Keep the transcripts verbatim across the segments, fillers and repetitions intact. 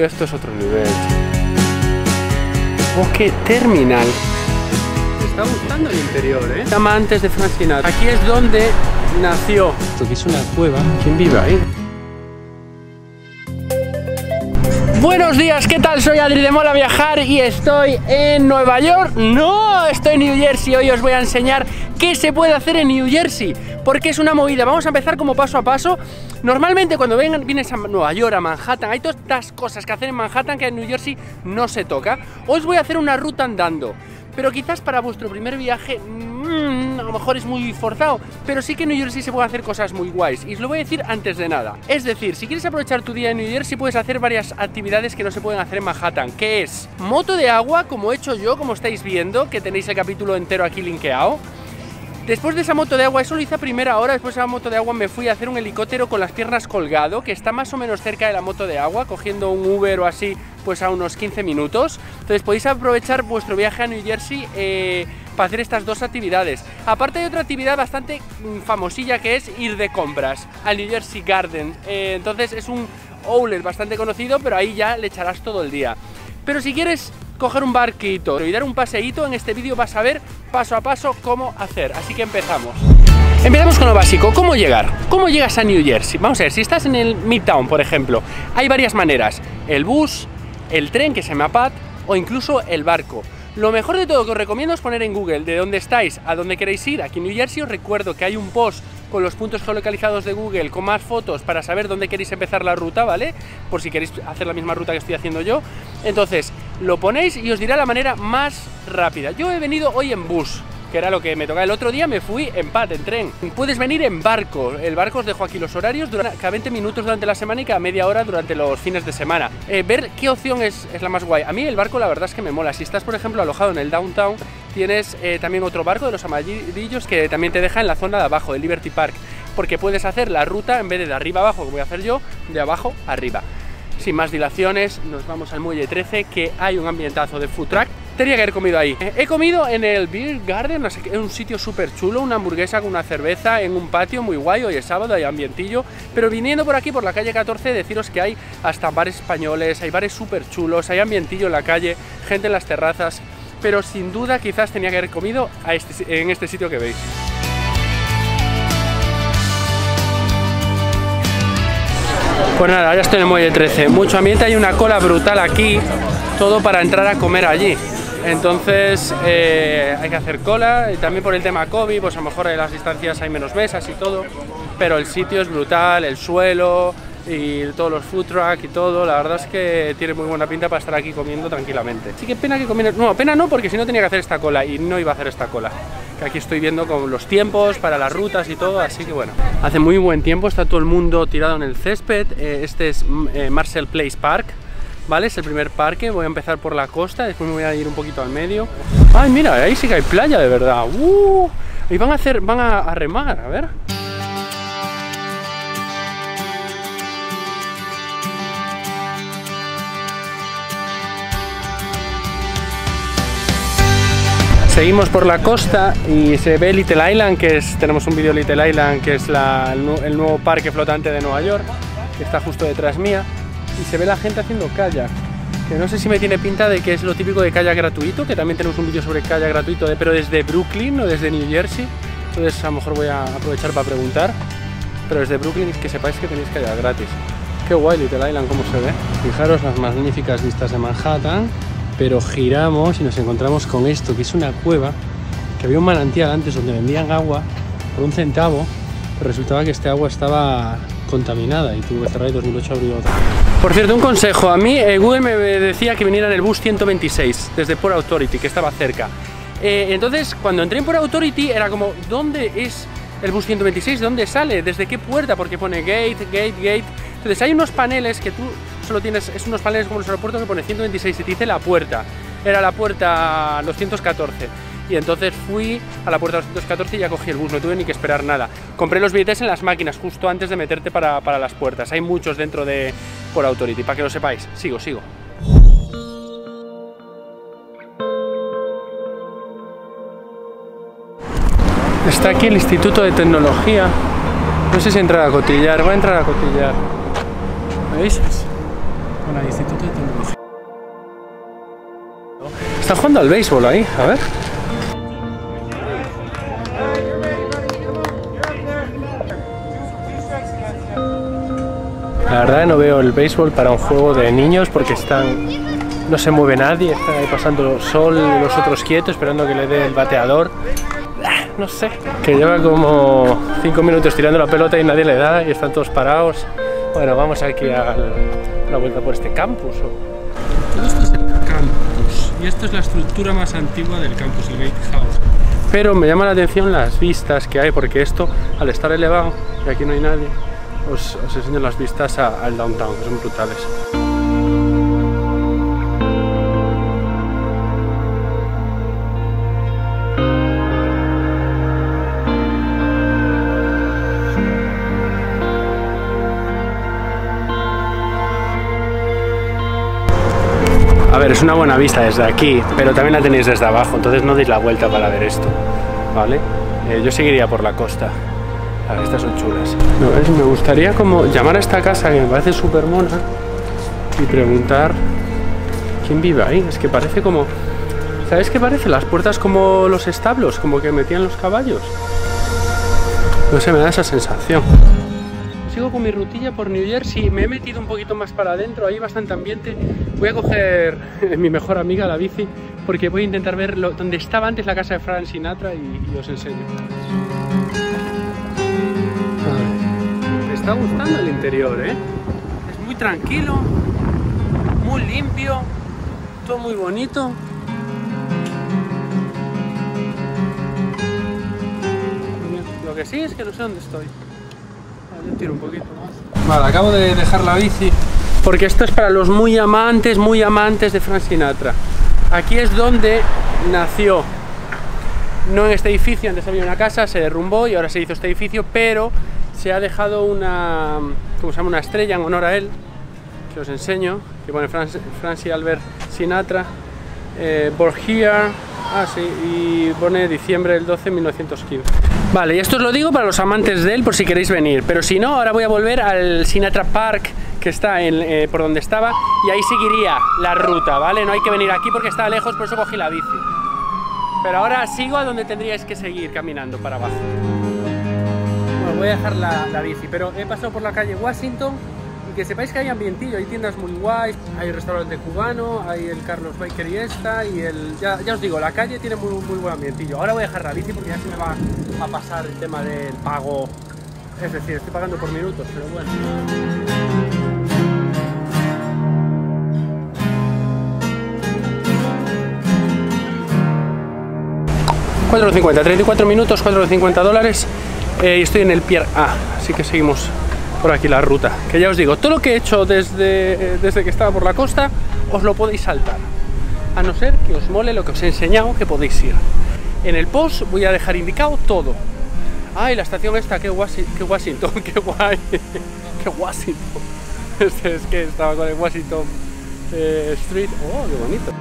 rollo, esto es otro nivel. Hoboken Terminal. Me está gustando el interior, ¿eh? Se llama antes de Frank Sinatra. Aquí es donde nació. Esto que es una cueva. ¿Quién vive ahí? Buenos días, ¿qué tal? Soy Adri de Mola Viajar y estoy en Nueva York. No, estoy en New Jersey. Hoy os voy a enseñar qué se puede hacer en New Jersey, porque es una movida. Vamos a empezar como paso a paso. Normalmente cuando vengan, vienes a Nueva York, a Manhattan, hay todas estas cosas que hacer en Manhattan que en New Jersey no se toca. Os voy a hacer una ruta andando, pero quizás para vuestro primer viaje mmm, a lo mejor es muy forzado, pero sí que en New Jersey se pueden hacer cosas muy guays, y os lo voy a decir antes de nada. Es decir, si quieres aprovechar tu día en New Jersey, puedes hacer varias actividades que no se pueden hacer en Manhattan, que es moto de agua, como he hecho yo, como estáis viendo, que tenéis el capítulo entero aquí linkeado. Después de esa moto de agua, eso lo hice a primera hora, después de la moto de agua me fui a hacer un helicóptero con las piernas colgado, que está más o menos cerca de la moto de agua, cogiendo un Uber o así, pues a unos quince minutos. Entonces podéis aprovechar vuestro viaje a New Jersey eh, para hacer estas dos actividades. Aparte de otra actividad bastante famosilla, que es ir de compras al New Jersey Garden. Eh, entonces es un outlet bastante conocido, pero ahí ya le echarás todo el día. Pero si quieres coger un barquito y dar un paseíto, en este vídeo vas a ver paso a paso cómo hacer, así que empezamos. Empezamos con lo básico, cómo llegar. ¿Cómo llegas a New Jersey? Vamos a ver, si estás en el Midtown, por ejemplo, hay varias maneras: el bus, el tren, que se llama Path, o incluso el barco. Lo mejor de todo que os recomiendo es poner en Google de dónde estáis, a dónde queréis ir. Aquí en New Jersey os recuerdo que hay un post con los puntos geolocalizados de Google, con más fotos para saber dónde queréis empezar la ruta, ¿vale? Por si queréis hacer la misma ruta que estoy haciendo yo. Entonces, lo ponéis y os dirá la manera más rápida. Yo he venido hoy en bus, que era lo que me tocaba el otro día, me fui en Path, en tren. Puedes venir en barco, el barco os dejo aquí los horarios, durante, cada veinte minutos durante la semana y cada media hora durante los fines de semana. Eh, ver qué opción es, es la más guay. A mí el barco la verdad es que me mola. Si estás, por ejemplo, alojado en el downtown, tienes eh, también otro barco de los amarillos que también te deja en la zona de abajo, de Liberty Park, porque puedes hacer la ruta en vez de de arriba abajo, que voy a hacer yo, de abajo arriba. Sin más dilaciones, nos vamos al muelle trece, que hay un ambientazo de food truck. Tenía que haber comido ahí. He comido en el Beer Garden, no sé, es un sitio súper chulo, una hamburguesa con una cerveza en un patio muy guay. Hoy es sábado, hay ambientillo, pero viniendo por aquí, por la calle catorce, deciros que hay hasta bares españoles, hay bares súper chulos, hay ambientillo en la calle, gente en las terrazas, pero sin duda quizás tenía que haber comido a este, en este sitio que veis. Pues nada, ya estoy en el muelle trece, mucho ambiente, hay una cola brutal aquí, todo para entrar a comer allí. Entonces eh, hay que hacer cola, y también por el tema COVID, pues a lo mejor en las distancias hay menos mesas y todo, pero el sitio es brutal, el suelo y todos los food truck y todo, la verdad es que tiene muy buena pinta para estar aquí comiendo tranquilamente. Así que pena que comiera, no, pena no, porque si no tenía que hacer esta cola, y no iba a hacer esta cola. Que aquí estoy viendo con los tiempos para las rutas y todo, así que bueno. Hace muy buen tiempo, está todo el mundo tirado en el césped. Este es Marshall Place Park, ¿vale? Es el primer parque, voy a empezar por la costa, después me voy a ir un poquito al medio. ¡Ay, mira! Ahí sí que hay playa, de verdad. ¡Uh! Y van a hacer, van a, a remar, a ver. Seguimos por la costa y se ve Little Island, que es, tenemos un vídeo Little Island, que es la, el nuevo parque flotante de Nueva York, que está justo detrás mía. Y se ve la gente haciendo kayak, que no sé si me tiene pinta de que es lo típico de kayak gratuito, que también tenemos un vídeo sobre kayak gratuito, de, pero desde Brooklyn, no desde New Jersey. Entonces a lo mejor voy a aprovechar para preguntar, pero desde Brooklyn, que sepáis que tenéis kayak gratis. Qué guay Little Island, cómo se ve. Fijaros las magníficas vistas de Manhattan, pero giramos y nos encontramos con esto, que es una cueva, que había un manantial antes donde vendían agua por un centavo, pero resultaba que este agua estaba contaminada y tuvo que cerrar, y dos mil ocho abrió otra. Por cierto, un consejo, a mí eh, Google me decía que viniera en el bus ciento veintiséis desde Port Authority, que estaba cerca. Eh, entonces cuando entré en Port Authority era como, ¿dónde es el bus ciento veintiséis? ¿Dónde sale? ¿Desde qué puerta? Porque pone gate, gate, gate. Entonces hay unos paneles que tú solo tienes, es unos paneles como los aeropuertos que pone ciento veintiséis y te dice la puerta. Era la puerta doscientos catorce. Y entonces fui a la puerta doscientos catorce y ya cogí el bus, no tuve ni que esperar nada. Compré los billetes en las máquinas justo antes de meterte para, para las puertas. Hay muchos dentro de Port Authority, para que lo sepáis. Sigo, sigo. Está aquí el Instituto de Tecnología. No sé si entrar a cotillar, voy a entrar a cotillar. ¿Veis? con el Instituto de Tecnología. Está jugando al béisbol ahí, a ver. La verdad no veo el béisbol para un juego de niños porque están, no se mueve nadie, están ahí pasando el sol, los otros quietos, esperando que le dé el bateador. No sé, que lleva como cinco minutos tirando la pelota y nadie le da y están todos parados. Bueno, vamos aquí a una vuelta por este campus. Todo esto es el campus y esto es la estructura más antigua del campus, el Gatehouse. Pero me llama la atención las vistas que hay porque esto, al estar elevado y aquí no hay nadie, os, os enseño las vistas a, al downtown, que son brutales. A ver, es una buena vista desde aquí, pero también la tenéis desde abajo, entonces no deis la vuelta para ver esto, ¿vale? Eh, yo seguiría por la costa. A ver, estas son chulas. No, es, me gustaría como llamar a esta casa, que me parece súper mona, y preguntar quién vive ahí. Es que parece como... ¿Sabes qué parece? Las puertas como los establos, como que metían los caballos. No sé, me da esa sensación. Sigo con mi rutilla por New Jersey, me he metido un poquito más para adentro, hay bastante ambiente. Voy a coger mi mejor amiga, la bici, porque voy a intentar ver lo, donde estaba antes la casa de Frank Sinatra y, y os enseño. Me está gustando el interior, ¿eh? Es muy tranquilo, muy limpio, todo muy bonito. Lo que sí es que no sé dónde estoy. Yo tiro un poquito más. Vale, acabo de dejar la bici porque esto es para los muy amantes, muy amantes de Frank Sinatra. Aquí es donde nació, no en este edificio, antes había una casa, se derrumbó y ahora se hizo este edificio, pero se ha dejado una, ¿cómo se llama? Una estrella en honor a él, que os enseño, que pone Frank, Francis Albert Sinatra, eh, Born Here, ah sí, y pone diciembre del doce de mil novecientos quince. Vale, y esto os lo digo para los amantes de él por si queréis venir, pero si no, ahora voy a volver al Sinatra Park, que está en, eh, por donde estaba, y ahí seguiría la ruta, ¿vale? No hay que venir aquí porque está lejos, por eso cogí la bici. Pero ahora sigo a donde tendríais que seguir caminando para abajo. Bueno, voy a dejar la, la bici, pero he pasado por la calle Washington y que sepáis que hay ambientillo, hay tiendas muy guays, hay restaurante cubano, hay el Carlos Baker y esta, y el... Ya, ya os digo, la calle tiene muy, muy buen ambientillo. Ahora voy a dejar la bici porque ya se me va a pasar el tema del pago, es decir, estoy pagando por minutos, pero bueno. cuatro cincuenta, treinta y cuatro minutos, cuatro cincuenta dólares, eh, y estoy en el Pier A, así que seguimos por aquí la ruta, que ya os digo, todo lo que he hecho desde, desde que estaba por la costa os lo podéis saltar, a no ser que os mole lo que os he enseñado, que podéis ir. En el post voy a dejar indicado todo. Ay, ah, la estación esta, que Washington, que guay, que Washington. Este es que estaba con el Washington eh, Street. Oh, qué bonito.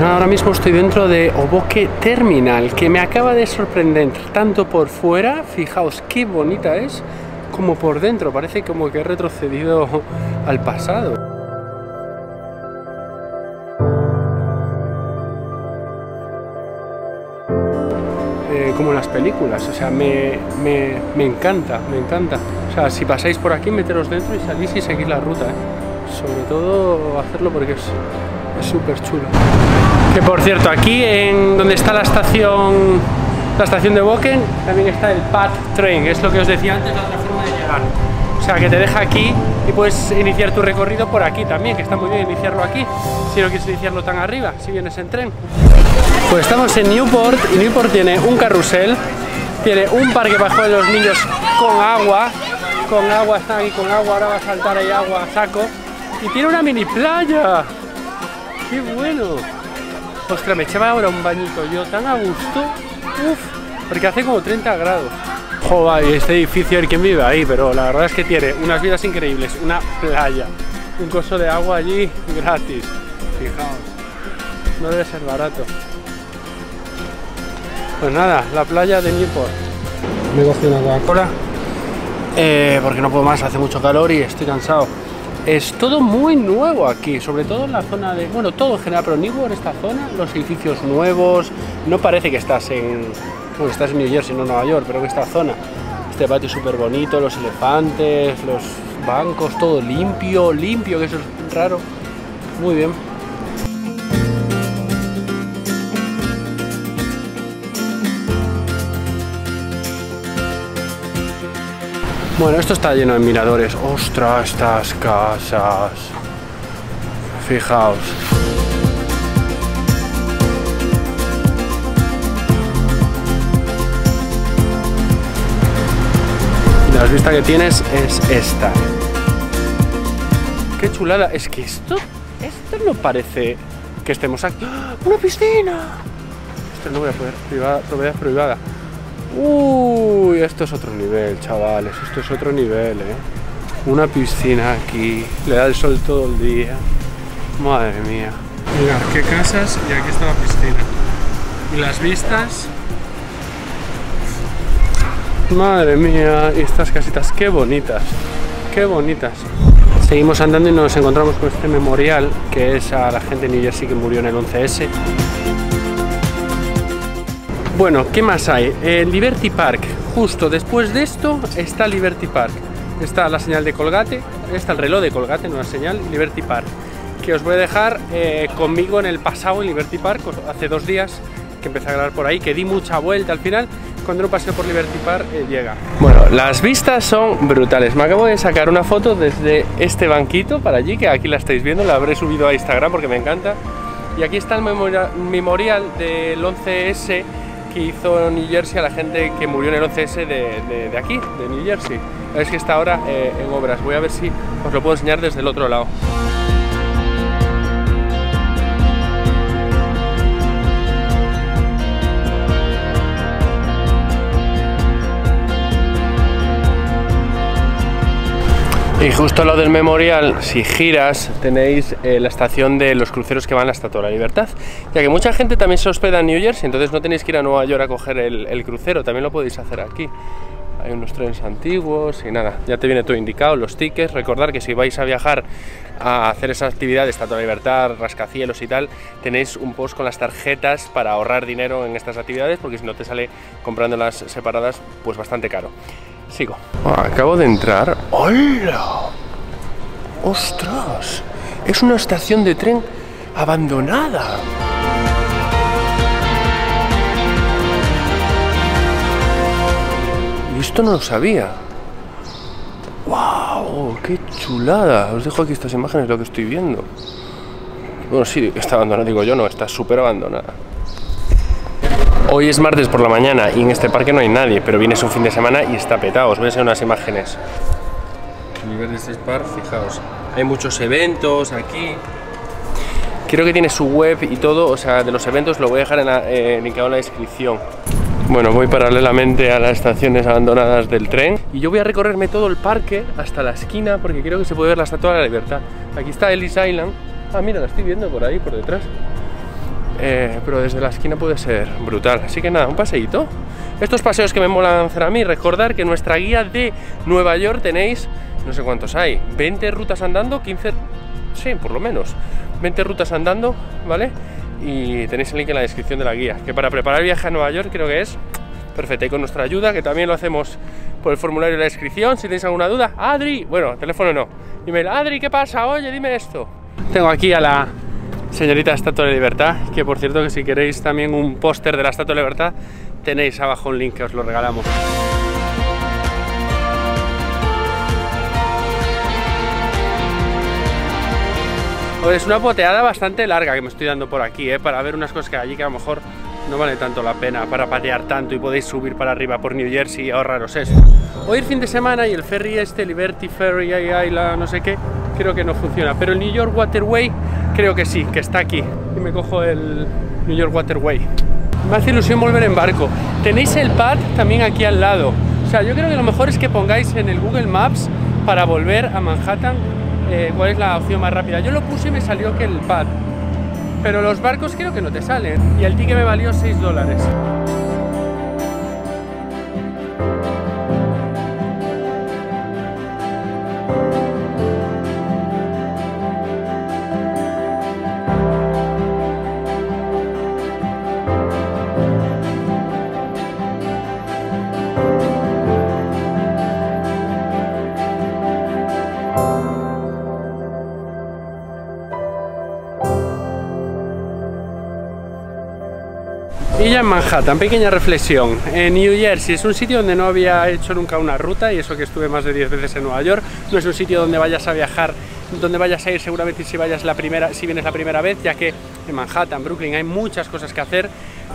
Ahora mismo estoy dentro de Hoboken Terminal, que me acaba de sorprender tanto por fuera, fijaos qué bonita es, como por dentro, parece como que he retrocedido al pasado. Eh, como en las películas, o sea, me, me, me encanta, me encanta. O sea, si pasáis por aquí, meteros dentro y salís y seguís la ruta, ¿eh? Sobre todo hacerlo porque es... es súper chulo. Que por cierto, aquí en donde está la estación la estación de Hoboken también está el Path Train, que es lo que os decía antes, la otra forma de llegar. O sea, que te deja aquí y puedes iniciar tu recorrido por aquí también, que está muy bien iniciarlo aquí, si no quieres iniciarlo tan arriba, si vienes en tren. Pues estamos en Newport y Newport tiene un carrusel, tiene un parque para jugar los niños con agua, con agua están aquí con agua, ahora va a saltar ahí agua a saco, y tiene una mini playa. ¡Qué bueno! Ostras, me echaba ahora un bañito yo tan a gusto. Uf, porque hace como treinta grados. Joder, y este edificio, hay quien vive ahí, pero la verdad es que tiene unas vidas increíbles, una playa, un coso de agua allí gratis. Fijaos, no debe ser barato. Pues nada, la playa de Newport. Me he cogido una Coca-Cola eh, porque no puedo más, hace mucho calor y estoy cansado. Es todo muy nuevo aquí, sobre todo en la zona de... Bueno, todo en general, pero Newport, esta zona, los edificios nuevos... No parece que estás en... Bueno, estás en New Jersey, no en Nueva York, pero en esta zona. Este patio súper bonito, los elefantes, los bancos, todo limpio, limpio, que eso es raro. Muy bien. Bueno, esto está lleno de miradores. ¡Ostras, estas casas! Fijaos. Y la vista que tienes es esta. ¡Qué chulada! Es que esto... Esto no parece que estemos aquí. ¡Una piscina! Esto no voy a poder... Privada, propiedad privada. Uy, esto es otro nivel, chavales, esto es otro nivel, ¿eh? Una piscina aquí, le da el sol todo el día. Madre mía. Mirad, qué casas, y aquí está la piscina. Y las vistas. Madre mía, y estas casitas, qué bonitas, qué bonitas. Seguimos andando y nos encontramos con este memorial, que es a la gente de New Jersey que murió en el once ese. Bueno, ¿qué más hay? Eh, Liberty Park. Justo después de esto está Liberty Park. Está la señal de Colgate, está el reloj de Colgate, no la señal, Liberty Park. Que os voy a dejar eh, conmigo en el pasado en Liberty Park, hace dos días que empecé a grabar por ahí, que di mucha vuelta al final, cuando no pasé por Liberty Park eh, llega. Bueno, las vistas son brutales. Me acabo de sacar una foto desde este banquito para allí, que aquí la estáis viendo, la habré subido a Instagram porque me encanta. Y aquí está el memorial del once ese. Que hizo New Jersey a la gente que murió en el once ese de, de, de aquí, de New Jersey. Es que está ahora eh, en obras. Voy a ver si os lo puedo enseñar desde el otro lado. Y justo al lado del memorial, si giras, tenéis eh, la estación de los cruceros que van a la Estatua de la Libertad. Ya que mucha gente también se hospeda en New Jersey, entonces no tenéis que ir a Nueva York a coger el, el crucero, también lo podéis hacer aquí. Hay unos trenes antiguos y nada, ya te viene todo indicado, los tickets. Recordad que si vais a viajar a hacer esa actividad de Estatua de la Libertad, rascacielos y tal, tenéis un post con las tarjetas para ahorrar dinero en estas actividades, porque si no te sale comprándolas separadas, pues bastante caro. Sigo. Acabo de entrar. ¡Hola! ¡Ostras! Es una estación de tren abandonada. Y esto no lo sabía. ¡Wow! ¡Qué chulada! Os dejo aquí estas imágenes, lo que estoy viendo. Bueno, sí, está abandonada, digo yo, no, está súper abandonada. Hoy es martes por la mañana y en este parque no hay nadie, pero viene un fin de semana y está petado. Os voy a enseñar unas imágenes. El nivel de este parque, fijaos. Hay muchos eventos aquí. Creo que tiene su web y todo, o sea, de los eventos lo voy a dejar en la, eh, linkado en la descripción. Bueno, voy paralelamente a las estaciones abandonadas del tren y yo voy a recorrerme todo el parque hasta la esquina porque creo que se puede ver la Estatua de la Libertad. Aquí está Ellis Island. Ah, mira, la estoy viendo por ahí, por detrás. Eh, pero desde la esquina puede ser brutal. Así que nada, un paseíto. Estos paseos que me molan hacer a mí. Recordar que en nuestra guía de Nueva York tenéis, no sé cuántos hay, veinte rutas andando, quince... Sí, por lo menos veinte rutas andando, ¿vale? Y tenéis el link en la descripción de la guía, que para preparar el viaje a Nueva York creo que es perfecto. Y con nuestra ayuda, que también lo hacemos por el formulario de la descripción. Si tenéis alguna duda, Adri, bueno, teléfono no, email, Adri, ¿qué pasa? Oye, dime esto. Tengo aquí a la... señorita Estatua de la Libertad, que por cierto que si queréis también un póster de la Estatua de la Libertad tenéis abajo un link que os lo regalamos. Es una poteada bastante larga que me estoy dando por aquí, ¿eh? Para ver unas cosas que hay allí que a lo mejor no vale tanto la pena para patear tanto y podéis subir para arriba por New Jersey y ahorraros eso. Hoy es fin de semana y el ferry este, Liberty Ferry, Island, no sé qué, creo que no funciona, pero el New York Waterway, Creo que sí, que está aquí. Y me cojo el New York Waterway. Me hace ilusión volver en barco. Tenéis el Path también aquí al lado. O sea, yo creo que lo mejor es que pongáis en el Google Maps para volver a Manhattan eh, cuál es la opción más rápida. Yo lo puse y me salió que el Path. Pero los barcos creo que no te salen. Y el ticket me valió seis dólares. Y ya en Manhattan, pequeña reflexión, en New Jersey es un sitio donde no había hecho nunca una ruta, y eso que estuve más de diez veces en Nueva York. No es un sitio donde vayas a viajar, donde vayas a ir seguramente si, vayas la primera, si vienes la primera vez, ya que en Manhattan, Brooklyn hay muchas cosas que hacer,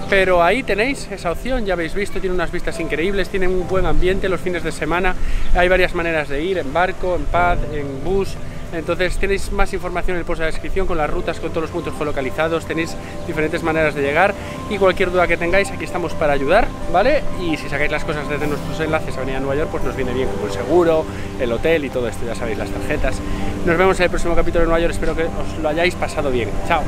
pero ahí tenéis esa opción, ya habéis visto, tiene unas vistas increíbles, tiene un buen ambiente los fines de semana, hay varias maneras de ir, en barco, en Path, en bus. Entonces tenéis más información en el post de la descripción con las rutas, con todos los puntos geolocalizados, tenéis diferentes maneras de llegar y cualquier duda que tengáis aquí estamos para ayudar, ¿vale? Y si sacáis las cosas desde nuestros enlaces a Avenida Nueva York, pues nos viene bien como el seguro, el hotel y todo esto, ya sabéis, las tarjetas. Nos vemos en el próximo capítulo de Nueva York, espero que os lo hayáis pasado bien. ¡Chao!